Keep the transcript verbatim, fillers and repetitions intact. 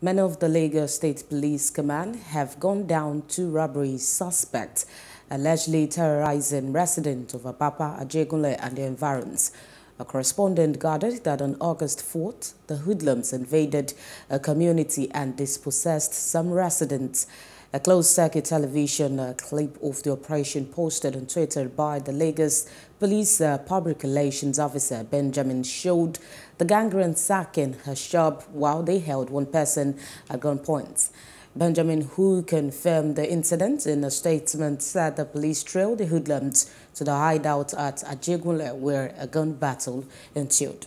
Men of the Lagos State Police Command have gone down two robbery suspects, allegedly terrorizing residents of Apapa, Ajegunle and their environs. A correspondent gathered that on August fourth, the hoodlums invaded a community and dispossessed some residents. A closed-circuit television clip of the operation posted on Twitter by the Lagos Police uh, Public Relations Officer Benjamin showed the gang ransacking her shop while they held one person at gunpoint. Benjamin, who confirmed the incident in a statement, said the police trailed the hoodlums to the hideout at Ajegunle where a gun battle ensued.